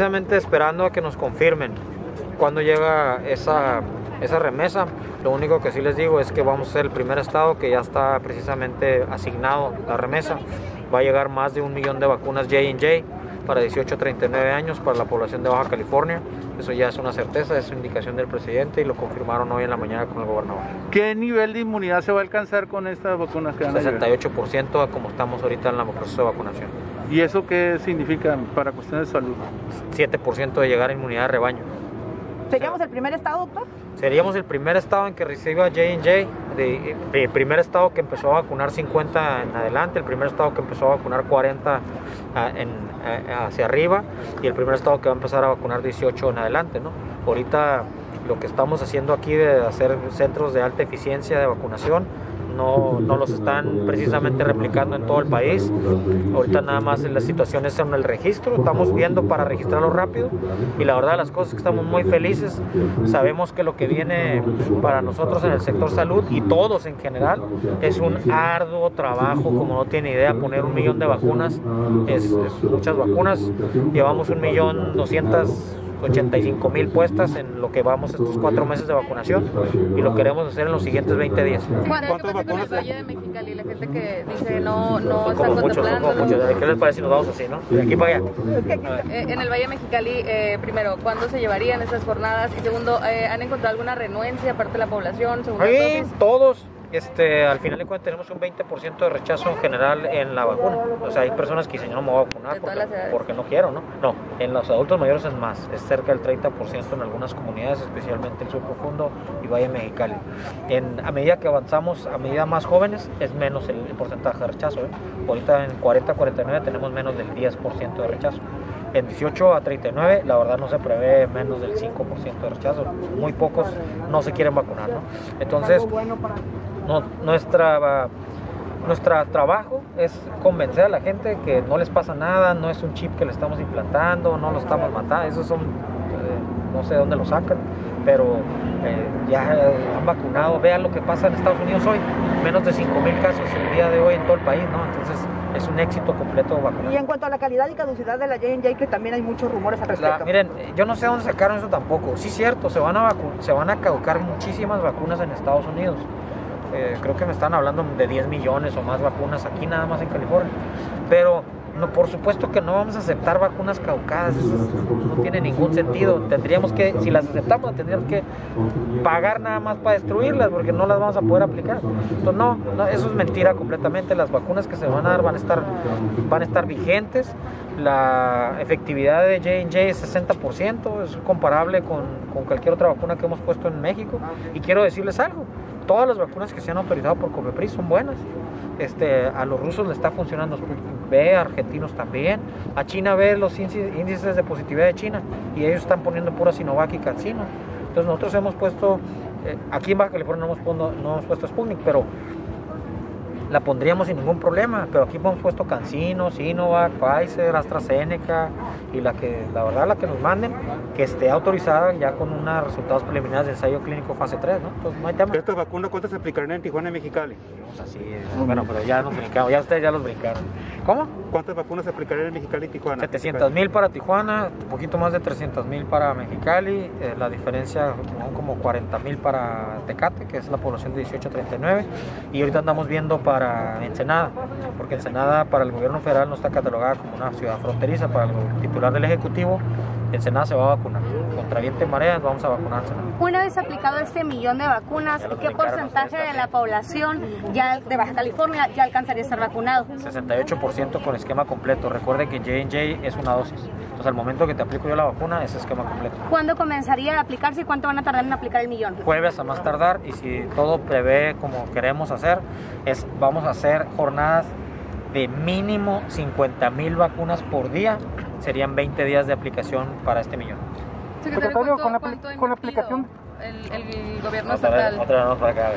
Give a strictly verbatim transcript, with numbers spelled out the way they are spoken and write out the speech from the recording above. precisamente esperando a que nos confirmen cuando llega esa, esa remesa. Lo único que sí les digo es que vamos a ser el primer estado que ya está precisamente asignado la remesa. Va a llegar más de un millón de vacunas J and J para dieciocho a treinta y nueve años para la población de Baja California. Eso ya es una certeza, es indicación del presidente y lo confirmaron hoy en la mañana con el gobernador. ¿Qué nivel de inmunidad se va a alcanzar con estas vacunas que van a llegar? sesenta y ocho por ciento como estamos ahorita en el proceso de vacunación. ¿Y eso qué significa para cuestiones de salud? siete por ciento de llegar a inmunidad de rebaño. ¿Seríamos el primer estado, doctor? Seríamos el primer estado en que reciba J and J, el primer estado que empezó a vacunar cincuenta en adelante, el primer estado que empezó a vacunar cuarenta en, hacia arriba y el primer estado que va a empezar a vacunar dieciocho en adelante, ¿no? Ahorita lo que estamos haciendo aquí de hacer centros de alta eficiencia de vacunación, No, no los están precisamente replicando en todo el país. Ahorita nada más las situaciones son el registro, estamos viendo para registrarlo rápido y la verdad las cosas que estamos muy felices. Sabemos que lo que viene para nosotros en el sector salud y todos en general es un arduo trabajo, como no tiene idea, poner un millón de vacunas, es, es muchas vacunas, llevamos un millón doscientas ochenta y cinco mil puestas en lo que vamos estos cuatro meses de vacunación y lo queremos hacer en los siguientes veinte días. ¿Cuántas vacunas con el Valle de Mexicali? La gente que dice no, no está contemplando. ¿Qué les parece si nos vamos así, no? De aquí para allá. En el Valle de Mexicali, eh, primero, ¿cuándo se llevarían esas jornadas? Y segundo, eh, ¿han encontrado alguna renuencia aparte de la población? Sí, todos. Este, al final de cuentas tenemos un veinte por ciento de rechazo en general en la vacuna. O sea, hay personas que dicen, no me voy a vacunar porque, porque no quiero, ¿no? No, en los adultos mayores es más, es cerca del treinta por ciento en algunas comunidades, especialmente el sur profundo y Valle Mexicali. En, a medida que avanzamos, a medida más jóvenes, es menos el, el porcentaje de rechazo, ¿eh? Ahorita en cuarenta a cuarenta y nueve tenemos menos del diez por ciento de rechazo. En dieciocho a treinta y nueve, la verdad no se prevé menos del cinco por ciento de rechazo. Muy pocos no se quieren vacunar, ¿no? Entonces, no, nuestra, nuestra trabajo es convencer a la gente que no les pasa nada, no es un chip que le estamos implantando, no lo estamos matando. Esos son, eh, no sé dónde lo sacan, pero eh, ya han vacunado. Vean lo que pasa en Estados Unidos hoy. Menos de cinco mil casos el día de hoy en todo el país, ¿no? Entonces, es un éxito completo vacunar. Y en cuanto a la calidad y caducidad de la J and J, que también hay muchos rumores al respecto. La, miren, yo no sé dónde sacaron eso tampoco. Sí, cierto, se van a, se van a caducar muchísimas vacunas en Estados Unidos. Eh, creo que me están hablando de diez millones o más vacunas aquí nada más en California. Pero no, por supuesto que no vamos a aceptar vacunas caducadas, eso no tiene ningún sentido. Tendríamos que, si las aceptamos, tendríamos que pagar nada más para destruirlas porque no las vamos a poder aplicar. Entonces no, no, eso es mentira completamente. Las vacunas que se van a dar van a estar, van a estar vigentes. La efectividad de J and J es sesenta por ciento, es comparable con, con cualquier otra vacuna que hemos puesto en México. Y quiero decirles algo, todas las vacunas que se han autorizado por COFEPRIS son buenas. Este, a los rusos les está funcionando Sputnik V, a argentinos también, a China ve los índices de positividad de China y ellos están poniendo pura Sinovac y CanSino. Entonces nosotros hemos puesto, eh, aquí en Baja California no hemos, puesto, no hemos puesto Sputnik, pero la pondríamos sin ningún problema, pero aquí hemos puesto CanSino, Sinovac, Pfizer, AstraZeneca y la que, la verdad, la que nos manden, que esté autorizada ya con unos resultados preliminares de ensayo clínico fase tres, ¿no? Entonces no hay tema. ¿Estas vacunas cuántas se aplicarán en Tijuana y Mexicali? Pues así es. Bueno, pero ya nos brincamos, ya ustedes ya los brincaron. ¿Cómo? ¿Cuántas vacunas se aplicarán en Mexicali y Tijuana? setecientos mil para Tijuana, un poquito más de trescientos mil para Mexicali, eh, la diferencia son como cuarenta mil para Tecate, que es la población de dieciocho a treinta y nueve, y ahorita andamos viendo para para Ensenada, porque Ensenada para el gobierno federal no está catalogada como una ciudad fronteriza. Para el titular del Ejecutivo, Ensenada se va a vacunar. Contra viento y marea vamos a vacunar Ensenada. Una vez aplicado este millón de vacunas, ¿qué porcentaje de la población ya de Baja California ya alcanzaría a estar vacunado? sesenta y ocho por ciento con esquema completo. Recuerden que J and J es una dosis. Entonces al momento que te aplico yo la vacuna es esquema completo. ¿Cuándo comenzaría a aplicarse y cuánto van a tardar en aplicar el millón? Jueves a más tardar, y si todo prevé como queremos hacer, es vacunarse. Vamos a hacer jornadas de mínimo cincuenta mil vacunas por día. Serían veinte días de aplicación para este millón. Secretario, ¿cuánto, ¿cuánto con la, con la aplicación? El, el gobierno estatal. Otra vez, otra vez para acá.